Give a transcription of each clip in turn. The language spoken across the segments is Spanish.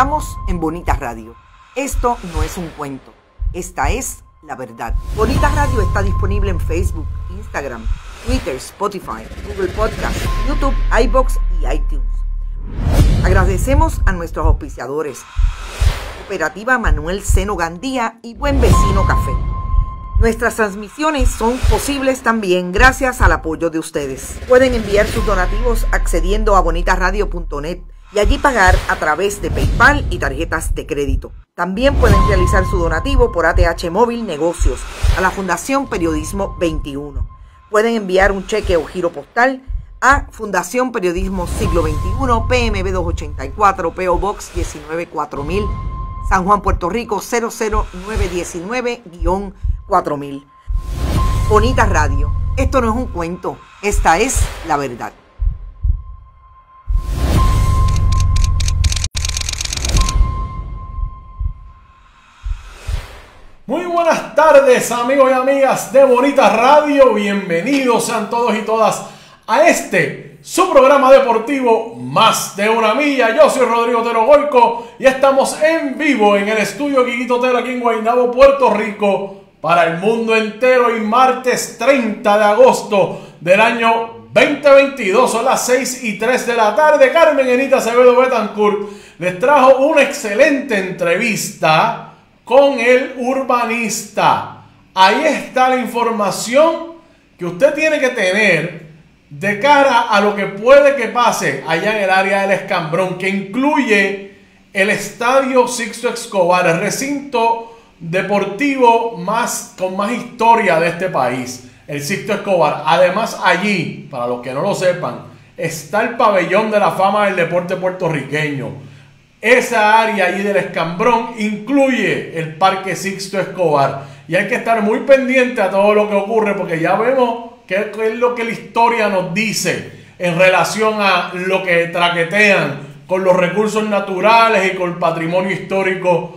Estamos en Bonita Radio. Esto no es un cuento, esta es la verdad. Bonita Radio está disponible en Facebook, Instagram, Twitter, Spotify, Google Podcast, YouTube, iVoox y iTunes. Agradecemos a nuestros auspiciadores, Cooperativa Manuel Seno Gandía y Buen Vecino Café. Nuestras transmisiones son posibles también gracias al apoyo de ustedes. Pueden enviar sus donativos accediendo a bonitaradio.net y allí pagar a través de PayPal y tarjetas de crédito. También pueden realizar su donativo por ATH Móvil Negocios a la Fundación Periodismo 21. Pueden enviar un cheque o giro postal a Fundación Periodismo Siglo XXI, PMB 284, PO Box 194000, San Juan, Puerto Rico 00919-4000. Bonita Radio, esto no es un cuento, esta es la verdad. Muy buenas tardes, amigos y amigas de Bonita Radio. Bienvenidos sean todos y todas a este, su programa deportivo Más de una Milla. Yo soy Rodrigo Otero Goico y estamos en vivo en el estudio Quiquito Otero aquí en Guaynabo, Puerto Rico, para el mundo entero. Y martes 30 de agosto del año 2022, son las 6:03 de la tarde. Carmen Enita Acevedo Betancourt les trajo una excelente entrevista con el urbanista. Ahí está la información que usted tiene que tener de cara a lo que puede que pase allá en el área del Escambrón, que incluye el Estadio Sixto Escobar, el recinto deportivo con más historia de este país, el Sixto Escobar. Además, allí, para los que no lo sepan, está el pabellón de la fama del deporte puertorriqueño. Esa área allí del Escambrón incluye el Parque Sixto Escobar. Y hay que estar muy pendiente a todo lo que ocurre, porque ya vemos qué es lo que la historia nos dice en relación a lo que traquetean con los recursos naturales y con el patrimonio histórico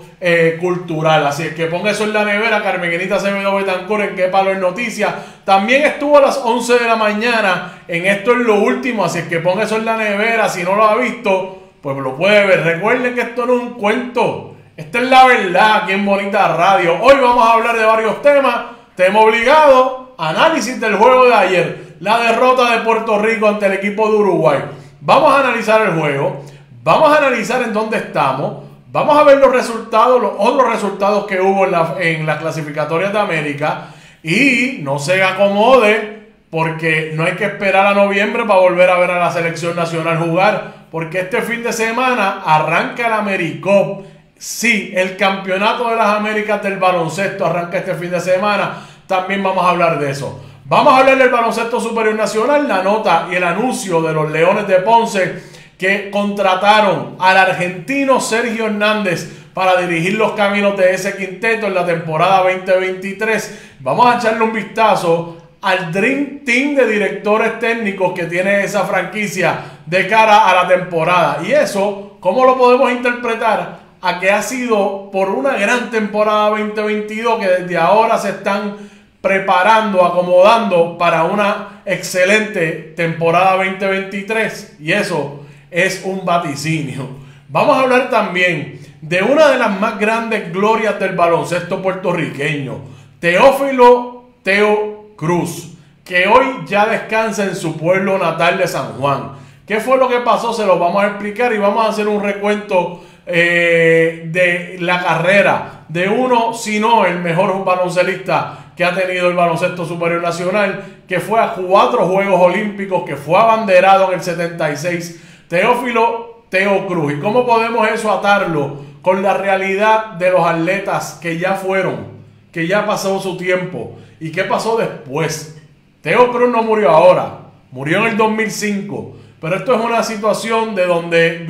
cultural. Así es que ponga eso en la nevera, Carmen Enita Acevedo Betancourt, en Qué Palo es Noticia. También estuvo a las 11 de la mañana en Esto es lo Último. Así es que ponga eso en la nevera si no lo ha visto, pues lo puede ver. Recuerden que esto no es un cuento, esta es la verdad aquí en Bonita Radio. Hoy vamos a hablar de varios temas. Tema obligado, análisis del juego de ayer, la derrota de Puerto Rico ante el equipo de Uruguay. Vamos a analizar el juego, vamos a analizar en dónde estamos, vamos a ver los resultados, los otros resultados que hubo en las clasificatorias de América. Y no se acomode, porque no hay que esperar a noviembre para volver a ver a la selección nacional jugar, porque este fin de semana arranca el Americup. Sí, el campeonato de las Américas del baloncesto arranca este fin de semana. También vamos a hablar de eso. Vamos a hablar del Baloncesto Superior Nacional, la nota y el anuncio de los Leones de Ponce, que contrataron al argentino Sergio Hernández para dirigir los caminos de ese quinteto en la temporada 2023. Vamos a echarle un vistazo al Dream Team de directores técnicos que tiene esa franquicia de cara a la temporada. Y eso, ¿cómo lo podemos interpretar? A que ha sido por una gran temporada 2022, que desde ahora se están preparando, acomodando para una excelente temporada 2023. Y eso es un vaticinio. Vamos a hablar también de una de las más grandes glorias del baloncesto puertorriqueño, Teófilo Teo Cruz, que hoy ya descansa en su pueblo natal de San Juan. ¿Qué fue lo que pasó? Se lo vamos a explicar y vamos a hacer un recuento de la carrera de uno, si no el mejor baloncelista que ha tenido el Baloncesto Superior Nacional, que fue a 4 Juegos Olímpicos, que fue abanderado en el 76, Teófilo Teo Cruz. ¿Y cómo podemos eso atarlo con la realidad de los atletas que ya fueron, que ya pasó su tiempo? ¿Y qué pasó después? Teo Cruz no murió ahora, murió en el 2005. Pero esto es una situación de donde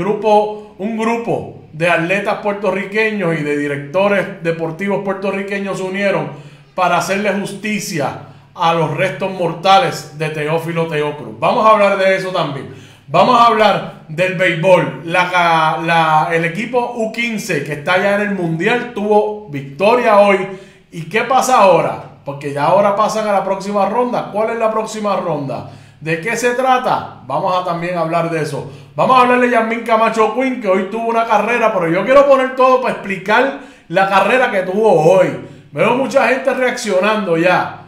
un grupo de atletas puertorriqueños y de directores deportivos puertorriqueños se unieron para hacerle justicia a los restos mortales de Teófilo Teo Cruz. Vamos a hablar de eso también. Vamos a hablar del béisbol. El equipo U15 que está allá en el Mundial tuvo victoria hoy. ¿Y qué pasa ahora? Porque ya ahora pasan a la próxima ronda. ¿Cuál es la próxima ronda? ¿De qué se trata? Vamos a también hablar de eso. Vamos a hablarle a Yasmin Camacho Quinn, que hoy tuvo una carrera, pero yo quiero poner todo para explicar la carrera que tuvo hoy. Veo mucha gente reaccionando ya.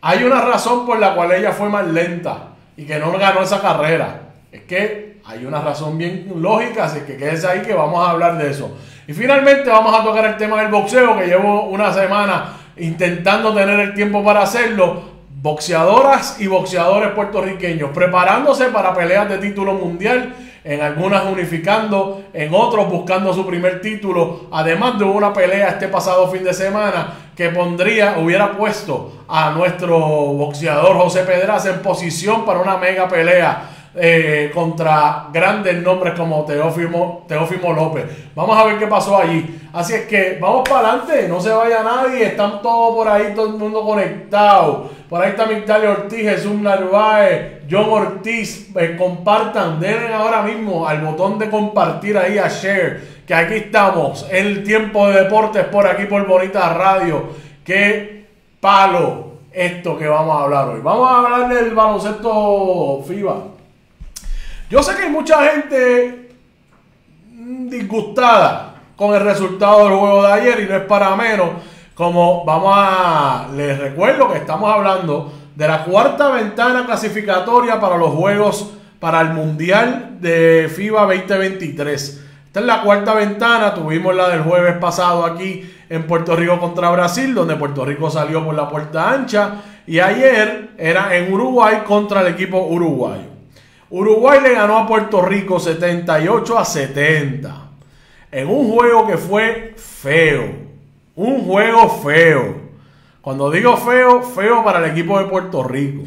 Hay una razón por la cual ella fue más lenta y que no ganó esa carrera. Es que hay una razón bien lógica, así que quédese ahí que vamos a hablar de eso. Y finalmente vamos a tocar el tema del boxeo, que llevo una semana intentando tener el tiempo para hacerlo. Boxeadoras y boxeadores puertorriqueños preparándose para peleas de título mundial, en algunas unificando, en otros buscando su primer título. Además de una pelea este pasado fin de semana que hubiera puesto a nuestro boxeador José Pedraza en posición para una mega pelea contra grandes nombres como Teófimo López. Vamos a ver qué pasó allí. Así es que vamos para adelante, no se vaya nadie, están todos por ahí, todo el mundo conectado. Por ahí está Migdalia Ortiz, Jesús Narváez, John Ortiz. Compartan, denle ahora mismo al botón de compartir ahí, a share, que aquí estamos, el tiempo de deportes por aquí por Bonita Radio. Qué palo esto que vamos a hablar hoy. Vamos a hablar del baloncesto FIBA. Yo sé que hay mucha gente disgustada con el resultado del juego de ayer y no es para menos. Como les recuerdo que estamos hablando de la cuarta ventana clasificatoria para los juegos para el Mundial de FIBA 2023. Esta es la cuarta ventana, tuvimos la del jueves pasado aquí en Puerto Rico contra Brasil, donde Puerto Rico salió por la puerta ancha, y ayer era en Uruguay contra el equipo uruguayo. Uruguay le ganó a Puerto Rico 78-70 en un juego que fue feo, un juego feo. Cuando digo feo, feo para el equipo de Puerto Rico.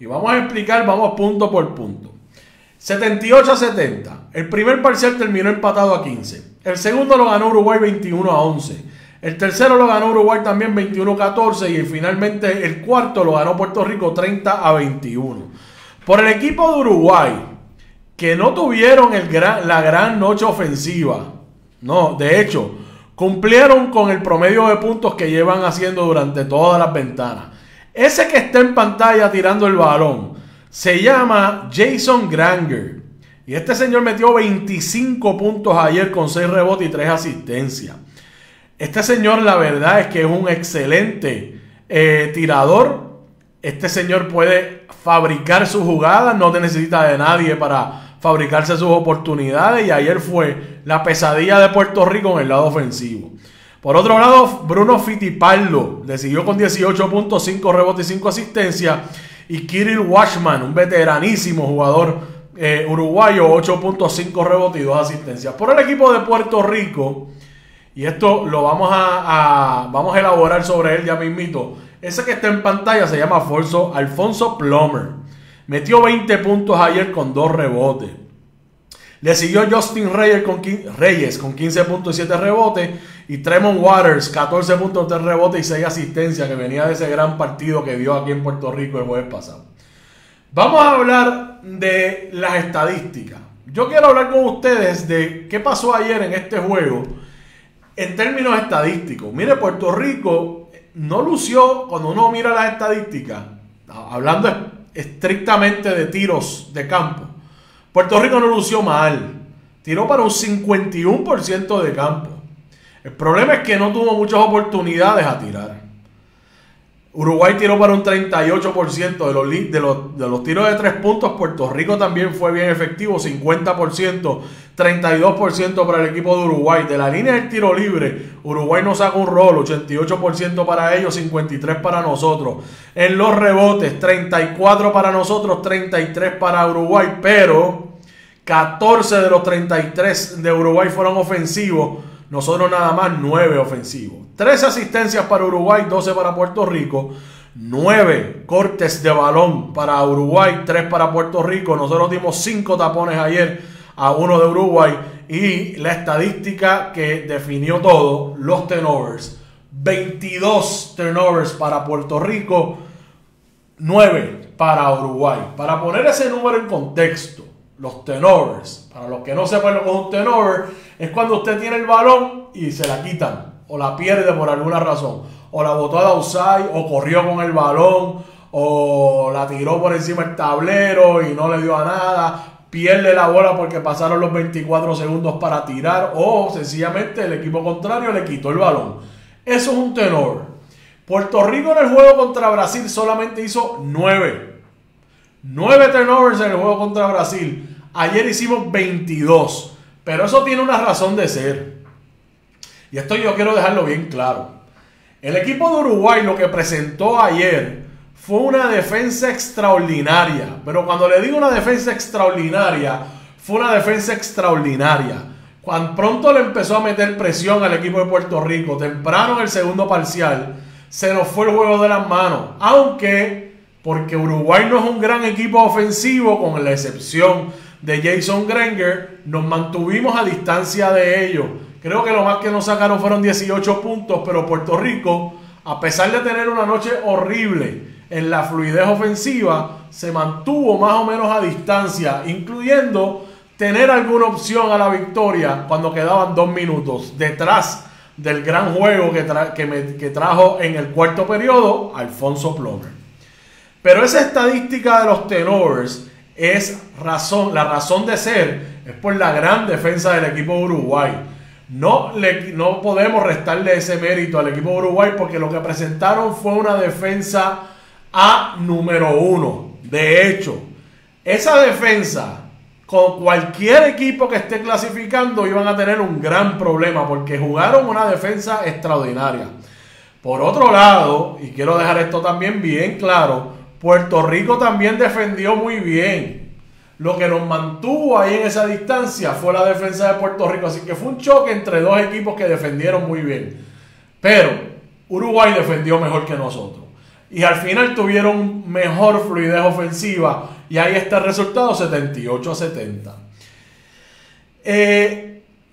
Y vamos a explicar, vamos punto por punto. 78-70, el primer parcial terminó empatado a 15. El segundo lo ganó Uruguay 21-11. El tercero lo ganó Uruguay también 21-14 y finalmente el cuarto lo ganó Puerto Rico 30-21. Por el equipo de Uruguay, que no tuvieron la gran noche ofensiva. No, de hecho, cumplieron con el promedio de puntos que llevan haciendo durante todas las ventanas. Ese que está en pantalla tirando el balón se llama Jason Granger. Y este señor metió 25 puntos ayer con 6 rebotes y 3 asistencias. Este señor, la verdad es que es un excelente tirador. Este señor puede fabricar sus jugadas, no te necesita de nadie para fabricarse sus oportunidades, y ayer fue la pesadilla de Puerto Rico en el lado ofensivo. Por otro lado, Bruno Fittipaldo le siguió con 18 puntos, 5 rebotes y 5 asistencias, y Kirill Washman, un veteranísimo jugador uruguayo, 8 puntos, 5 rebotes y 2 asistencias. Por el equipo de Puerto Rico, y esto lo vamos a elaborar sobre él ya mismito. Ese que está en pantalla se llama Alfonso Plummer. Metió 20 puntos ayer con 2 rebotes. Le siguió Justin Reyes con 15 puntos y 7 rebotes. Y Tremont Waters, 14 puntos, 3 rebotes y 6 asistencias, que venía de ese gran partido que dio aquí en Puerto Rico el jueves pasado. Vamos a hablar de las estadísticas. Yo quiero hablar con ustedes de qué pasó ayer en este juego en términos estadísticos. Mire, Puerto Rico no lució, cuando uno mira las estadísticas, hablando estrictamente de tiros de campo, Puerto Rico no lució mal. Tiró para un 51% de campo. El problema es que no tuvo muchas oportunidades a tirar. Uruguay tiró para un 38% de los tiros de 3 puntos. Puerto Rico también fue bien efectivo, 50%, 32% para el equipo de Uruguay. De la línea del tiro libre, Uruguay nos saca un rol, 88% para ellos, 53% para nosotros. En los rebotes, 34% para nosotros, 33% para Uruguay, pero 14 de los 33 de Uruguay fueron ofensivos. Nosotros nada más 9 ofensivos. 13 asistencias para Uruguay, 12 para Puerto Rico. 9 cortes de balón para Uruguay, 3 para Puerto Rico. Nosotros dimos 5 tapones ayer a 1 de Uruguay. Y la estadística que definió todo, los turnovers. 22 turnovers para Puerto Rico, 9 para Uruguay. Para poner ese número en contexto, los turnovers, para los que no sepan lo que es un turnover, es cuando usted tiene el balón y se la quitan, o la pierde por alguna razón, o la botó a la outside, o corrió con el balón, o la tiró por encima del tablero y no le dio a nada, pierde la bola porque pasaron los 24 segundos para tirar, o sencillamente el equipo contrario le quitó el balón. Eso es un tenor. Puerto Rico en el juego contra Brasil solamente hizo 9 turnovers en el juego contra Brasil. Ayer hicimos 22, pero eso tiene una razón de ser. Y esto yo quiero dejarlo bien claro. El equipo de Uruguay lo que presentó ayer fue una defensa extraordinaria. Pero cuando le digo una defensa extraordinaria, fue una defensa extraordinaria. Cuando pronto le empezó a meter presión al equipo de Puerto Rico, temprano en el segundo parcial, se nos fue el juego de las manos. Aunque, porque Uruguay no es un gran equipo ofensivo, con la excepción de Jason Granger, nos mantuvimos a distancia de ellos. Creo que lo más que nos sacaron fueron 18 puntos, pero Puerto Rico, a pesar de tener una noche horrible en la fluidez ofensiva, se mantuvo más o menos a distancia, incluyendo tener alguna opción a la victoria cuando quedaban 2 minutos. Detrás del gran juego que trajo en el cuarto periodo Alfonso Plomer. Pero esa estadística de los tenores es la razón de ser, es por la gran defensa del equipo de Uruguay. No podemos restarle ese mérito al equipo de Uruguay, porque lo que presentaron fue una defensa a número 1. De hecho, esa defensa con cualquier equipo que esté clasificando iban a tener un gran problema, porque jugaron una defensa extraordinaria. Por otro lado, y quiero dejar esto también bien claro, Puerto Rico también defendió muy bien. Lo que nos mantuvo ahí en esa distancia fue la defensa de Puerto Rico. Así que fue un choque entre dos equipos que defendieron muy bien. Pero Uruguay defendió mejor que nosotros. Y al final tuvieron mejor fluidez ofensiva. Y ahí está el resultado, 78-70.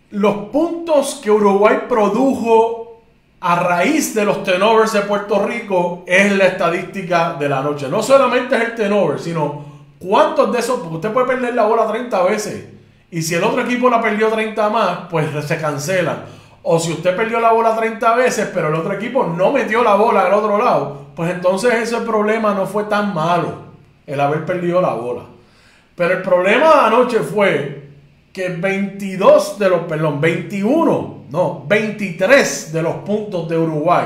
Los puntos que Uruguay produjo a raíz de los turnovers de Puerto Rico es la estadística de la noche. No solamente es el turnover, sino... ¿cuántos de esos? Porque usted puede perder la bola 30 veces. Y si el otro equipo la perdió 30 más, pues se cancelan. O si usted perdió la bola 30 veces, pero el otro equipo no metió la bola al otro lado, pues entonces ese problema no fue tan malo, el haber perdido la bola. Pero el problema de anoche fue que 23 de los puntos de Uruguay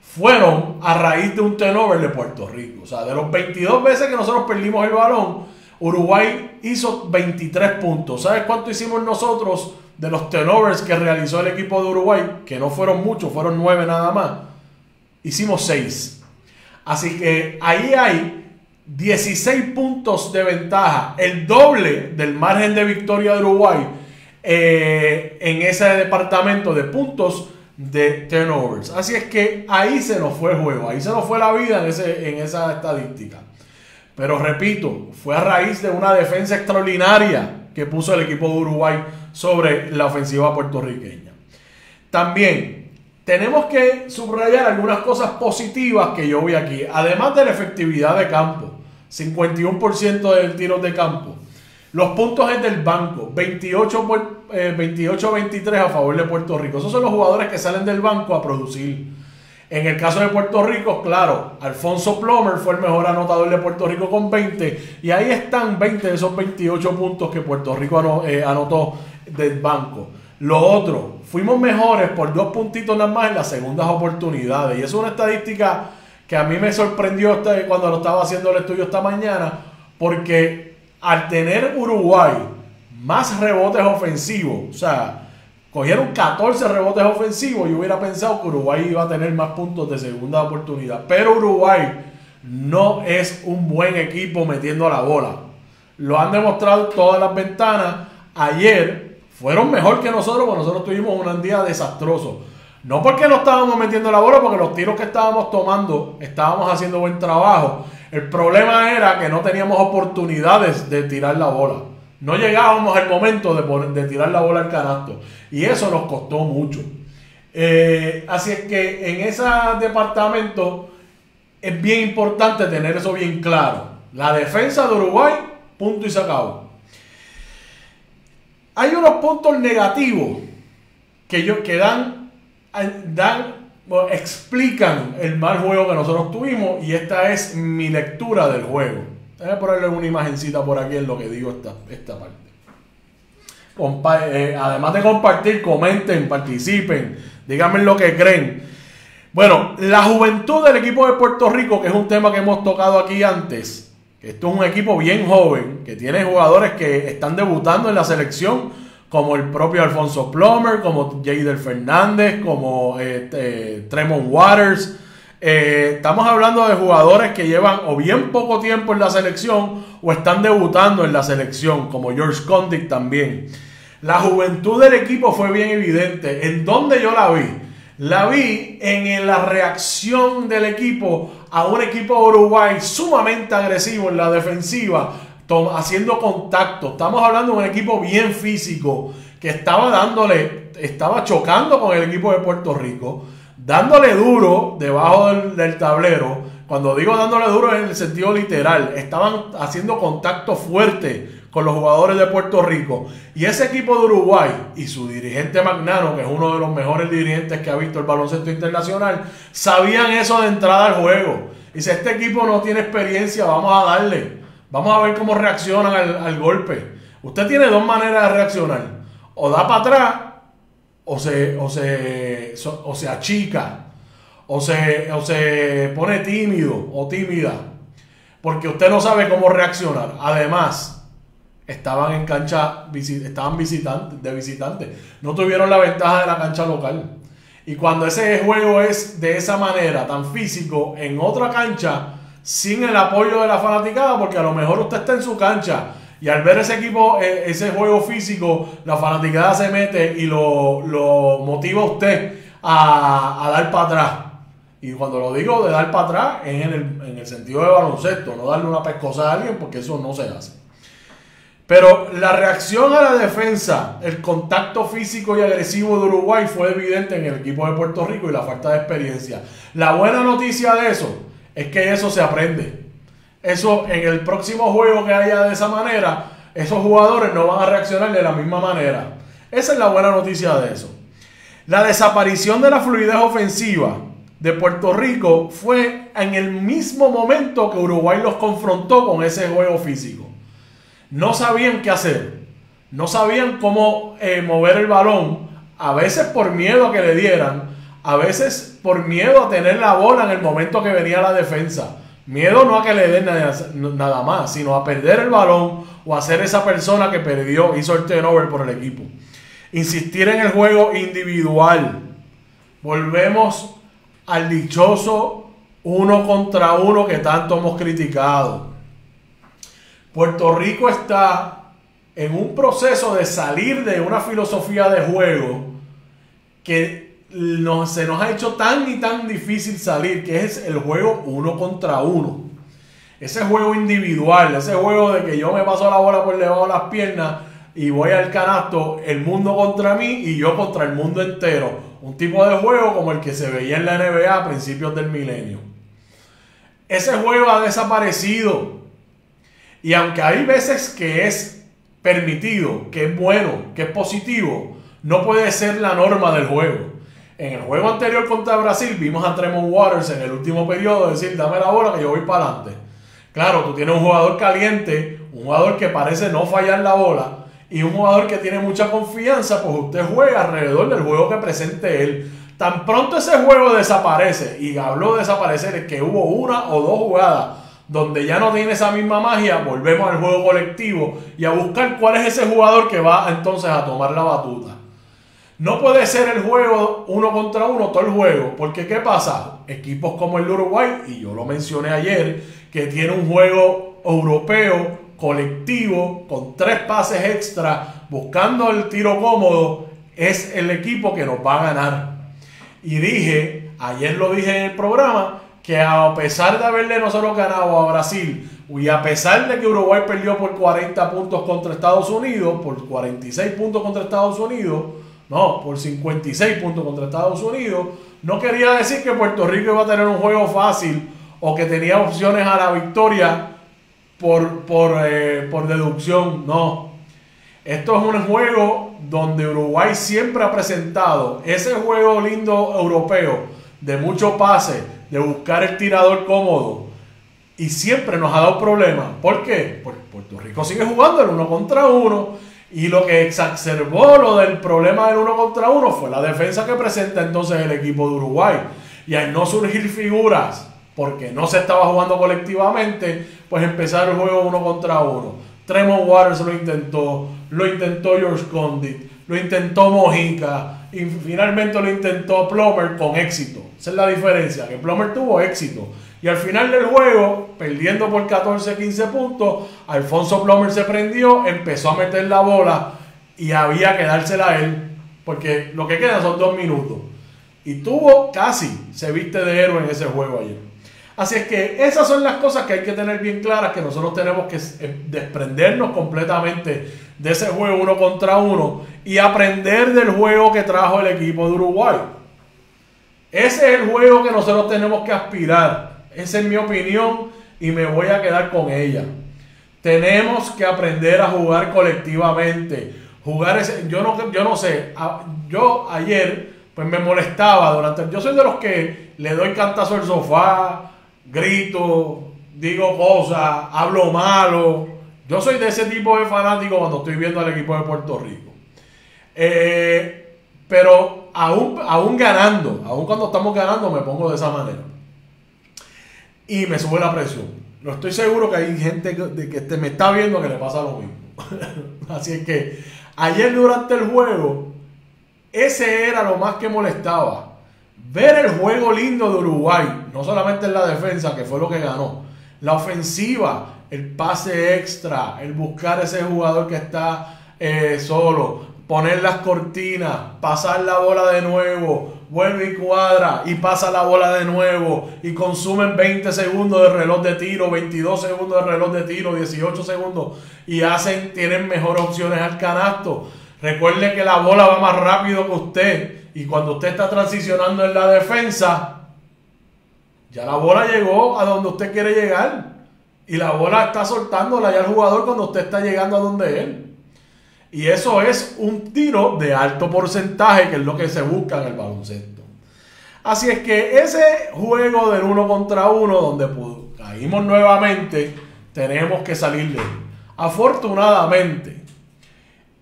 fueron a raíz de un turnover de Puerto Rico. O sea, de los 22 veces que nosotros perdimos el balón, Uruguay hizo 23 puntos. ¿Sabes cuánto hicimos nosotros de los turnovers que realizó el equipo de Uruguay? Que no fueron muchos, fueron 9 nada más. Hicimos 6. Así que ahí hay 16 puntos de ventaja, el doble del margen de victoria de Uruguay en ese departamento de puntos de turnovers. Así es que ahí se nos fue el juego, ahí se nos fue la vida en esa estadística. Pero repito, fue a raíz de una defensa extraordinaria que puso el equipo de Uruguay sobre la ofensiva puertorriqueña. También tenemos que subrayar algunas cosas positivas que yo vi aquí, además de la efectividad de campo, 51% del tiro de campo. Los puntos es del banco, 28-23 a favor de Puerto Rico. Esos son los jugadores que salen del banco a producir. En el caso de Puerto Rico, claro, Alfonso Plomer fue el mejor anotador de Puerto Rico con 20. Y ahí están 20 de esos 28 puntos que Puerto Rico anotó del banco. Lo otro, fuimos mejores por 2 puntitos nada más en las segundas oportunidades. Y es una estadística que a mí me sorprendió cuando lo estaba haciendo el estudio esta mañana, porque... al tener Uruguay más rebotes ofensivos, o sea, cogieron 14 rebotes ofensivos, yo hubiera pensado que Uruguay iba a tener más puntos de segunda oportunidad. Pero Uruguay no es un buen equipo metiendo la bola. Lo han demostrado todas las ventanas. Ayer fueron mejor que nosotros, porque nosotros tuvimos un día desastroso. No porque no estábamos metiendo la bola, porque los tiros que estábamos tomando, estábamos haciendo buen trabajo. El problema era que no teníamos oportunidades de tirar la bola. No llegábamos al momento de tirar la bola al canasto. Y eso nos costó mucho. Así es que en ese departamento es bien importante tener eso bien claro. La defensa de Uruguay, punto y se acabó. Hay unos puntos negativos que dan Bueno, explican el mal juego que nosotros tuvimos y esta es mi lectura del juego. Voy a ponerle una imagencita por aquí en lo que digo esta parte. Además de compartir, comenten, participen, díganme lo que creen. Bueno, la juventud del equipo de Puerto Rico, que es un tema que hemos tocado aquí antes. Esto es un equipo bien joven, que tiene jugadores que están debutando en la selección, como el propio Alfonso Plummer, como Jader Fernández, como Tremont Waters. Estamos hablando de jugadores que llevan o bien poco tiempo en la selección o están debutando en la selección, como George Kondik también. La juventud del equipo fue bien evidente. ¿En dónde yo la vi? La vi en la reacción del equipo a un equipo de Uruguay sumamente agresivo en la defensiva, haciendo contacto. Estamos hablando de un equipo bien físico que estaba chocando con el equipo de Puerto Rico, dándole duro debajo del tablero. Cuando digo dándole duro es en el sentido literal, estaban haciendo contacto fuerte con los jugadores de Puerto Rico. Y ese equipo de Uruguay y su dirigente Magnano, que es uno de los mejores dirigentes que ha visto el baloncesto internacional, sabían eso de entrada al juego. Dice, este equipo no tiene experiencia, vamos a darle. Vamos a ver cómo reaccionan al golpe. Usted tiene dos maneras de reaccionar. O da para atrás, o se achica, o se pone tímido o tímida, porque usted no sabe cómo reaccionar. Además, estaban en cancha, estaban de visitantes. No tuvieron la ventaja de la cancha local. Y cuando ese juego es de esa manera, tan físico, en otra cancha, sin el apoyo de la fanaticada, porque a lo mejor usted está en su cancha y al ver ese equipo, ese juego físico, la fanaticada se mete y lo motiva a usted a dar para atrás. Y cuando lo digo de dar para atrás es en el sentido de baloncesto, no darle una pescosa a alguien, porque eso no se hace. Pero la reacción a la defensa, el contacto físico y agresivo de Uruguay fue evidente en el equipo de Puerto Rico y la falta de experiencia. La buena noticia de eso es que eso se aprende. Eso, en el próximo juego que haya de esa manera, esos jugadores no van a reaccionar de la misma manera. Esa es la buena noticia de eso. La desaparición de la fluidez ofensiva de Puerto Rico fue en el mismo momento que Uruguay los confrontó con ese juego físico. No sabían qué hacer. No sabían cómo mover el balón. A veces por miedo a que le dieran. A veces por miedo a tener la bola en el momento que venía la defensa. Miedo no a que le den nada más, sino a perder el balón o a ser esa persona que perdió, hizo el turnover por el equipo. Insistir en el juego individual. Volvemos al dichoso 1 contra 1 que tanto hemos criticado. Puerto Rico está en un proceso de salir de una filosofía de juego que se nos ha hecho tan y tan difícil salir, que es el juego 1 contra 1. Ese juego individual, ese juego de que yo me paso la bola por debajo de las piernas y voy al canasto, el mundo contra mí y yo contra el mundo entero. Un tipo de juego como el que se veía en la NBA a principios del milenio. Ese juego ha desaparecido. Y aunque hay veces que es permitido, que es bueno, que es positivo, no puede ser la norma del juego. En el juego anterior contra Brasil vimos a Tremont Waters en el último periodo decir, dame la bola que yo voy para adelante. Claro, tú tienes un jugador caliente, un jugador que parece no fallar la bola y un jugador que tiene mucha confianza, pues usted juega alrededor del juego que presente él. Tan pronto ese juego desaparece, y habló de desaparecer, es que hubo una o dos jugadas donde ya no tiene esa misma magia, volvemos al juego colectivo y a buscar cuál es ese jugador que va entonces a tomar la batuta. No puede ser el juego 1 contra 1 todo el juego, porque ¿qué pasa? Equipos como el Uruguay, y yo lo mencioné ayer, que tiene un juego europeo, colectivo, con 3 pases extra, buscando el tiro cómodo, es el equipo que nos va a ganar. Y dije, ayer lo dije en el programa, que a pesar de haberle nosotros ganado a Brasil, y a pesar de que Uruguay perdió por 40 puntos contra Estados Unidos, por 46 puntos contra Estados Unidos, no, por 56 puntos contra Estados Unidos, no quería decir que Puerto Rico iba a tener un juego fácil o que tenía opciones a la victoria por deducción. No, esto es un juego donde Uruguay siempre ha presentado ese juego lindo europeo de mucho pase, de buscar el tirador cómodo, y siempre nos ha dado problemas. ¿Por qué? Porque Puerto Rico sigue jugando el 1 contra 1, y lo que exacerbó lo del problema del 1 contra 1 fue la defensa que presenta entonces el equipo de Uruguay. Y al no surgir figuras, porque no se estaba jugando colectivamente, pues empezaron el juego 1 contra 1. Tremont Waters lo intentó George Condit, lo intentó Mojica, y finalmente lo intentó Plummer con éxito. Esa es la diferencia, que Plummer tuvo éxito. Y al final del juego, perdiendo por 14, 15 puntos, Alfonso Plummer se prendió, empezó a meter la bola y había que dársela a él, porque lo que queda son 2 minutos. Y tuvo casi, se viste de héroe en ese juego ayer. Así es que esas son las cosas que hay que tener bien claras, que nosotros tenemos que desprendernos completamente de ese juego 1 contra 1 y aprender del juego que trajo el equipo de Uruguay. Ese es el juego que nosotros tenemos que aspirar. Esa es mi opinión y me voy a quedar con ella. Tenemos que aprender a jugar colectivamente. Jugar ese, yo no sé, yo ayer pues me molestaba durante... Yo soy de los que le doy cantazo al sofá, grito, digo cosas, hablo malo. Yo soy de ese tipo de fanático cuando estoy viendo al equipo de Puerto Rico. Pero aún ganando, aún cuando estamos ganando, me pongo de esa manera. Y me sube la presión. No estoy seguro que hay gente que me está viendo que le pasa lo mismo. Así es que ayer durante el juego, ese era lo más que molestaba. Ver el juego lindo de Uruguay, no solamente en la defensa, que fue lo que ganó, la ofensiva, el pase extra, el buscar ese jugador que está solo, poner las cortinas, pasar la bola de nuevo, vuelve y cuadra y pasa la bola de nuevo y consumen 20 segundos de reloj de tiro, 22 segundos de reloj de tiro, 18 segundos y tienen mejores opciones al canasto. Recuerde que la bola va más rápido que usted y cuando usted está transicionando en la defensa, ya la bola llegó a donde usted quiere llegar y la bola está soltándola ya al jugador cuando usted está llegando a donde él. Y eso es un tiro de alto porcentaje, que es lo que se busca en el baloncesto. Así es que ese juego del 1 contra 1 donde caímos nuevamente, tenemos que salir de él. Afortunadamente,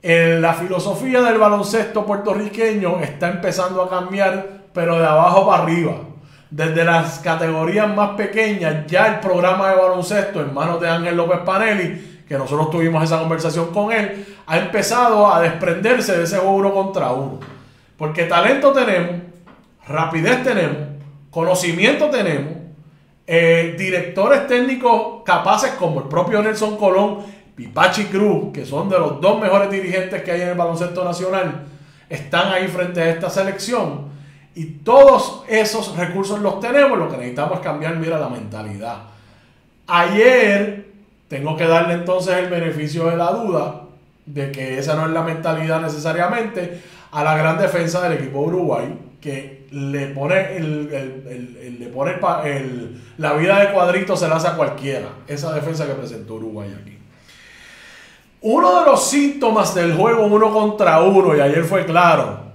la filosofía del baloncesto puertorriqueño está empezando a cambiar, pero de abajo para arriba. Desde las categorías más pequeñas, ya el programa de baloncesto en manos de Ángel López Panelli, que nosotros tuvimos esa conversación con él, ha empezado a desprenderse de ese juego 1 contra 1. Porque talento tenemos, rapidez tenemos, conocimiento tenemos, directores técnicos capaces como el propio Nelson Colón y Pachi Cruz, que son de los dos mejores dirigentes que hay en el baloncesto nacional, están ahí frente a esta selección. Y todos esos recursos los tenemos. Lo que necesitamos es cambiar, mira, la mentalidad. Ayer, tengo que darle entonces el beneficio de la duda de que esa no es la mentalidad necesariamente a la gran defensa del equipo de Uruguay, que le pone, la vida de cuadrito se la hace a cualquiera. Esa defensa que presentó Uruguay aquí. Uno de los síntomas del juego 1 contra 1, y ayer fue claro,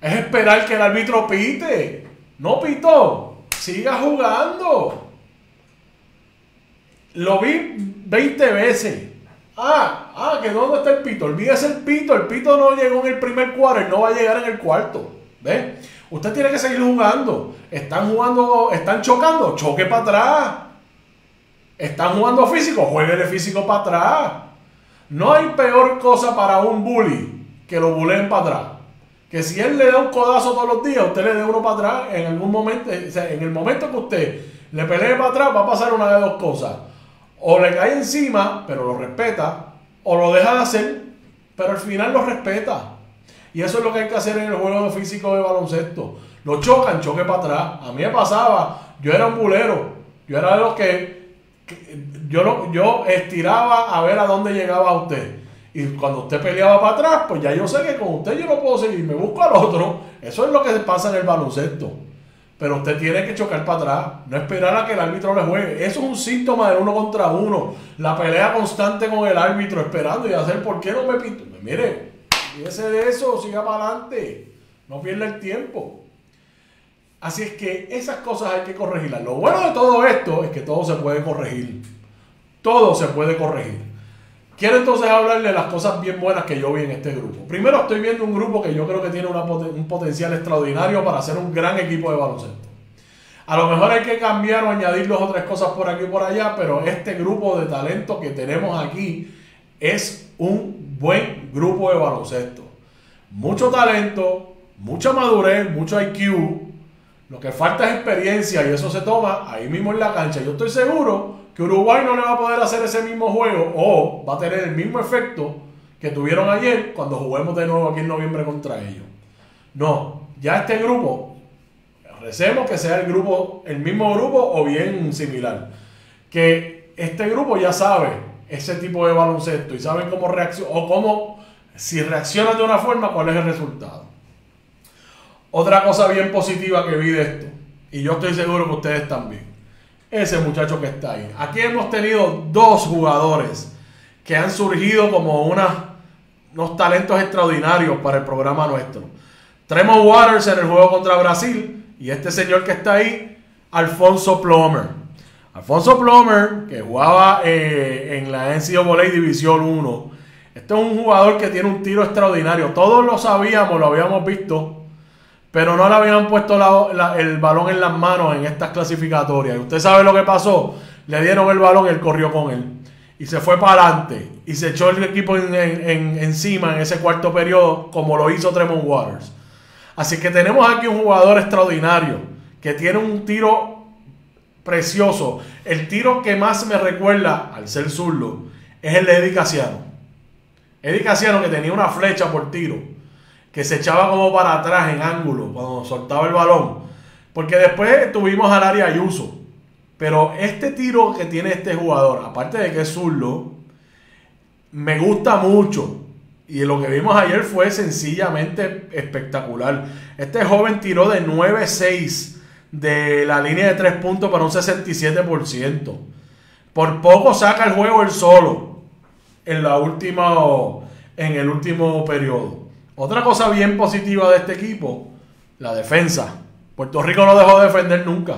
es esperar que el árbitro pite. No pitó, siga jugando. Lo vi 20 veces. Que ¿dónde está el pito? Olvídese el pito no llegó en el primer cuarto, no va a llegar en el cuarto. ¿Ve? Usted tiene que seguir jugando. Están jugando, están chocando, choque para atrás. Están jugando físico, jueguele físico para atrás. No hay peor cosa para un bully que lo buleen para atrás. Que si él le da un codazo todos los días, usted le dé uno para atrás en algún momento. O sea, en el momento que usted le pelee para atrás, va a pasar una de dos cosas. O le cae encima, pero lo respeta, o lo deja de hacer, pero al final lo respeta. Y eso es lo que hay que hacer en el juego físico de baloncesto. Lo chocan, choque para atrás. A mí me pasaba, yo era un bulero. Yo era de los que... Yo estiraba a ver a dónde llegaba usted, y cuando usted peleaba para atrás, pues ya yo sé que con usted yo no puedo seguir, me busco al otro. Eso es lo que pasa en el baloncesto, pero usted tiene que chocar para atrás, no esperar a que el árbitro le juegue. Eso es un síntoma del 1 contra 1, la pelea constante con el árbitro, esperando y hacer, ¿por qué no me pito? Pues mire, fíjese de eso, siga para adelante, no pierda el tiempo. Así es que esas cosas hay que corregirlas. Lo bueno de todo esto es que todo se puede corregir. Todo se puede corregir. Quiero entonces hablarle de las cosas bien buenas que yo vi en este grupo. Primero, estoy viendo un grupo que yo creo que tiene un potencial extraordinario para ser un gran equipo de baloncesto. A lo mejor hay que cambiar o añadir dos o tres cosas por aquí y por allá, pero este grupo de talento que tenemos aquí es un buen grupo de baloncesto. Mucho talento, mucha madurez, mucho IQ. Lo que falta es experiencia y eso se toma ahí mismo en la cancha. Yo estoy seguro que Uruguay no le va a poder hacer ese mismo juego o va a tener el mismo efecto que tuvieron ayer cuando juguemos de nuevo aquí en noviembre contra ellos. No, ya este grupo, recemos que sea el mismo grupo o bien similar. Que este grupo ya sabe ese tipo de baloncesto y saben cómo reaccionar o cómo, si reaccionan de una forma, cuál es el resultado. Otra cosa bien positiva que vi de esto, y yo estoy seguro que ustedes también, ese muchacho que está ahí. Aquí hemos tenido dos jugadores que han surgido como unos talentos extraordinarios para el programa nuestro. Tremont Waters en el juego contra Brasil y este señor que está ahí, Alfonso Plummer. Alfonso Plummer, que jugaba en la NCAA División 1. Este es un jugador que tiene un tiro extraordinario. Todos lo sabíamos, lo habíamos visto, pero no le habían puesto el balón en las manos en estas clasificatorias. Y usted sabe lo que pasó. Le dieron el balón, él corrió con él. Y se fue para adelante. Y se echó el equipo encima en ese cuarto periodo, como lo hizo Tremont Waters. Así que tenemos aquí un jugador extraordinario, que tiene un tiro precioso. El tiro que más me recuerda, al ser zurdo, es el de Eddie Casiano. Eddie Casiano, que tenía una flecha por tiro, que se echaba como para atrás en ángulo cuando soltaba el balón, porque después tuvimos al área Ayuso, pero este tiro que tiene este jugador, aparte de que es zurdo, me gusta mucho, y lo que vimos ayer fue sencillamente espectacular. Este joven tiró de 9-6 de la línea de 3 puntos para un 67%, por poco saca el juego él solo en el último periodo. Otra cosa bien positiva de este equipo, la defensa. Puerto Rico no dejó de defender nunca.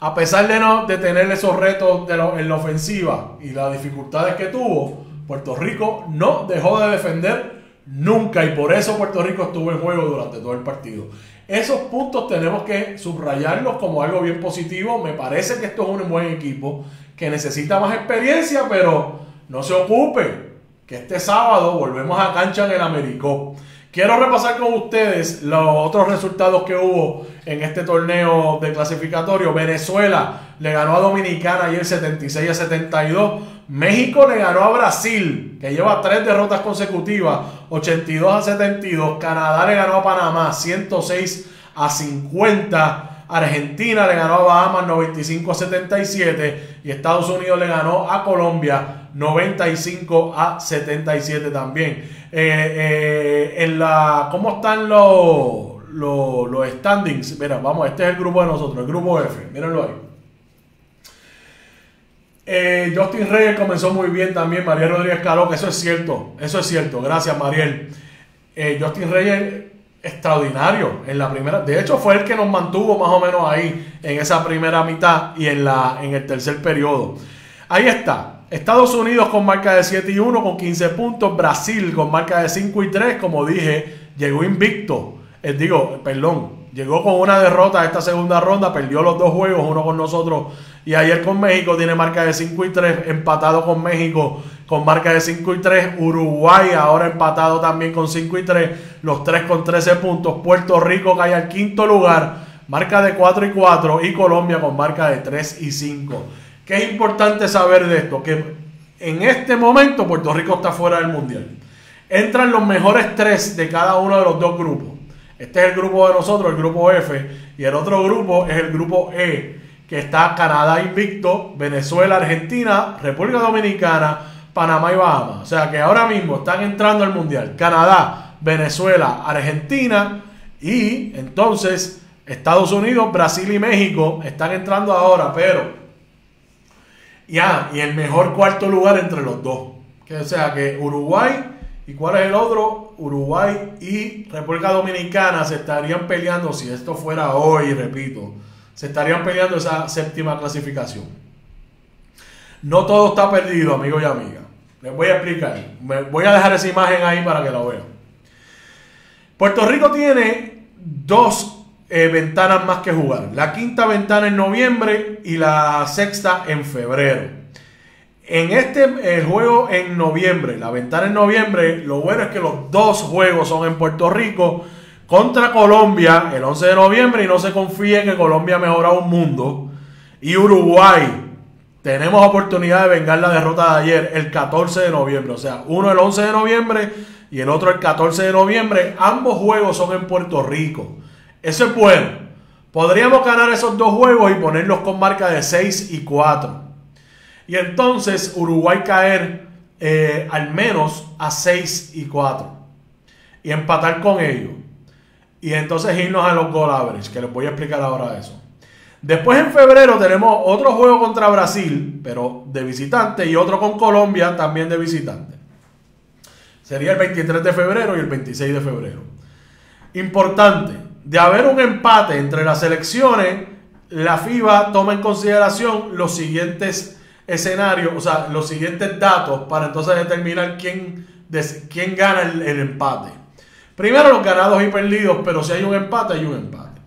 A pesar de tener esos retos en la ofensiva y las dificultades que tuvo, Puerto Rico no dejó de defender nunca. Y por eso Puerto Rico estuvo en juego durante todo el partido. Esos puntos tenemos que subrayarlos como algo bien positivo. Me parece que esto es un buen equipo que necesita más experiencia, pero no se ocupe, que este sábado volvemos a cancha en el Americup. Quiero repasar con ustedes los otros resultados que hubo en este torneo de clasificatorio. Venezuela le ganó a Dominicana ayer 76-72. México le ganó a Brasil, que lleva 3 derrotas consecutivas, 82-72. Canadá le ganó a Panamá 106-50. Argentina le ganó a Bahamas 95-77 y Estados Unidos le ganó a Colombia 95-77 también. ¿Cómo están los standings? Mira, vamos, este es el grupo de nosotros, el grupo F. Mírenlo ahí. Justin Reyes comenzó muy bien también. Mariel Rodríguez Caló, que eso es cierto. Gracias, Mariel. Justin Reyes, extraordinario en la primera. De hecho, fue el que nos mantuvo más o menos ahí en esa primera mitad y en el tercer periodo. Ahí está. Estados Unidos con marca de 7-1 con 15 puntos. Brasil con marca de 5-3. Como dije, llegó invicto. Llegó con una derrota esta segunda ronda. Perdió los 2 juegos, uno con nosotros y ayer con México. Tiene marca de 5-3. Empatado con México con marca de 5-3. Uruguay ahora empatado también con 5-3. Los 3 con 13 puntos. Puerto Rico cae al quinto lugar, marca de 4-4. Y Colombia con marca de 3-5. ¿Qué es importante saber de esto? Que en este momento Puerto Rico está fuera del mundial. Entran los mejores 3 de cada uno de los 2 grupos. Este es el grupo de nosotros, el grupo F, y el otro grupo es el grupo E, que está Canadá invicto, Venezuela, Argentina, República Dominicana, Panamá y Bahamas. O sea que ahora mismo están entrando al mundial Canadá, Venezuela, Argentina y entonces Estados Unidos, Brasil y México están entrando ahora, pero y el mejor cuarto lugar entre los 2. O sea que Uruguay ¿Y cuál es el otro? Uruguay y República Dominicana se estarían peleando, si esto fuera hoy, repito, se estarían peleando esa séptima clasificación. No todo está perdido, amigos y amigas. Les voy a explicar. Me voy a dejar esa imagen ahí para que la vean. Puerto Rico tiene dos ventanas más que jugar. La quinta ventana en noviembre y la sexta en febrero. En el juego en noviembre, la ventana en noviembre, lo bueno es que los dos juegos son en Puerto Rico contra Colombia el 11 de noviembre y no se confíe que Colombia mejora un mundo. Y Uruguay, tenemos oportunidad de vengar la derrota de ayer el 14 de noviembre, o sea, uno el 11 de noviembre y el otro el 14 de noviembre. Ambos juegos son en Puerto Rico. Eso es bueno. Podríamos ganar esos dos juegos y ponerlos con marca de 6 y 4. Y entonces Uruguay caer al menos a 6 y 4. Y empatar con ellos. Y entonces irnos a los goal average, que les voy a explicar ahora eso. Después en febrero tenemos otro juego contra Brasil, pero de visitante. Y otro con Colombia, también de visitante. Sería el 23 de febrero y el 26 de febrero. Importante, de haber un empate entre las selecciones, la FIBA toma en consideración los siguientes escenario, o sea, los siguientes datos para entonces determinar quién gana el empate. Primero los ganados y perdidos, pero si hay un empate, hay un empate.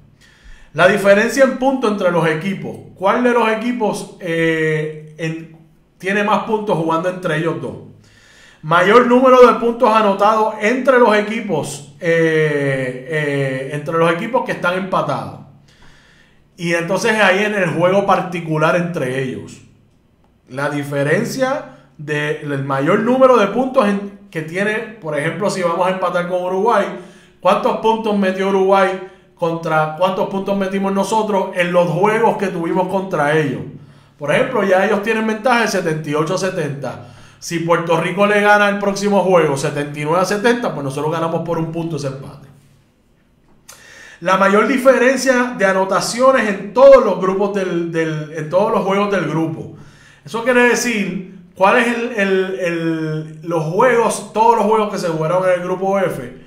La diferencia en puntos entre los equipos. ¿Cuál de los equipos tiene más puntos jugando entre ellos dos? Mayor número de puntos anotados entre los equipos que están empatados. Y entonces ahí en el juego particular entre ellos. La diferencia del mayor número de puntos que tiene, por ejemplo, si vamos a empatar con Uruguay, ¿cuántos puntos metió Uruguay contra cuántos puntos metimos nosotros en los juegos que tuvimos contra ellos? Por ejemplo, ya ellos tienen ventaja de 78-70. Si Puerto Rico le gana el próximo juego 79-70, pues nosotros ganamos por un punto ese empate. La mayor diferencia de anotaciones en todos los grupos en todos los juegos del grupo. Eso quiere decir, ¿cuáles son todos los juegos que se jugaron en el grupo F?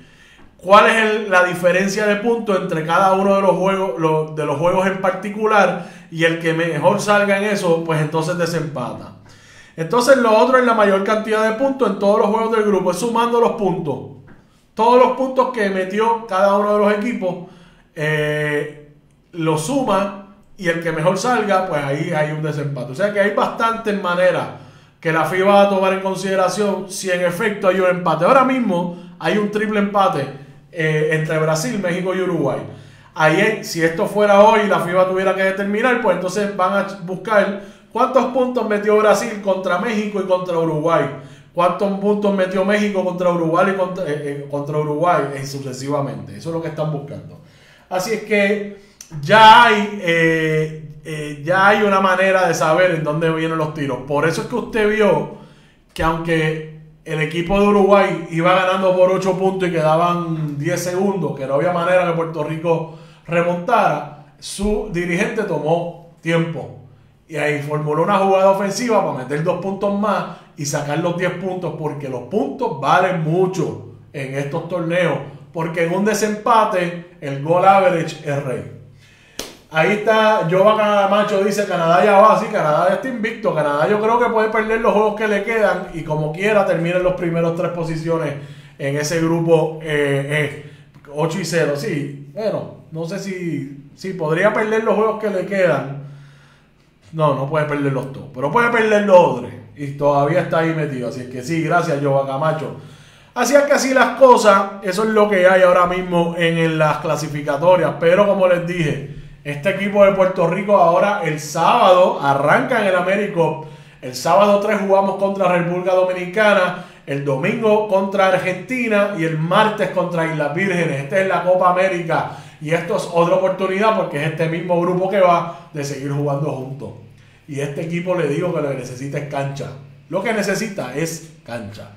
¿Cuál es la diferencia de puntos entre cada uno de los juegos, en particular? Y el que mejor salga en eso, pues entonces desempata. Entonces lo otro es la mayor cantidad de puntos en todos los juegos del grupo, es sumando los puntos. Todos los puntos que metió cada uno de los equipos, los suma. Y el que mejor salga, pues ahí hay un desempate. O sea que hay bastantes maneras que la FIBA va a tomar en consideración si en efecto hay un empate. Ahora mismo hay un triple empate entre Brasil, México y Uruguay. Ahí, si esto fuera hoy y la FIBA tuviera que determinar, pues entonces van a buscar cuántos puntos metió Brasil contra México y contra Uruguay. Cuántos puntos metió México contra Uruguay y contra Uruguay y sucesivamente. Eso es lo que están buscando. Así es que ya hay una manera de saber en dónde vienen los tiros. Por eso es que usted vio que aunque el equipo de Uruguay iba ganando por 8 puntos y quedaban 10 segundos, que no había manera que Puerto Rico remontara, su dirigente tomó tiempo. Y ahí formuló una jugada ofensiva para meter 2 puntos más y sacar los 10 puntos, porque los puntos valen mucho en estos torneos. Porque en un desempate, el goal average es rey. Ahí está, Jova Camacho dice, Canadá ya va, sí, Canadá ya está invicto. Canadá yo creo que puede perder los juegos que le quedan y como quiera termina en los primeros 3 posiciones en ese grupo 8 y 0. Sí, bueno, no sé si podría perder los juegos que le quedan. No, no puede perder los todos, pero puede perder los otros y todavía está ahí metido. Así que sí, gracias Jova Camacho. Así es que así las cosas, eso es lo que hay ahora mismo en las clasificatorias. Pero como les dije, este equipo de Puerto Rico ahora el sábado arranca en el Americup. El sábado 3 jugamos contra República Dominicana, el domingo contra Argentina y el martes contra Islas Vírgenes. Esta es la Copa América y esto es otra oportunidad porque es este mismo grupo que va de seguir jugando juntos. Y este equipo le digo que lo que necesita es cancha. Lo que necesita es cancha.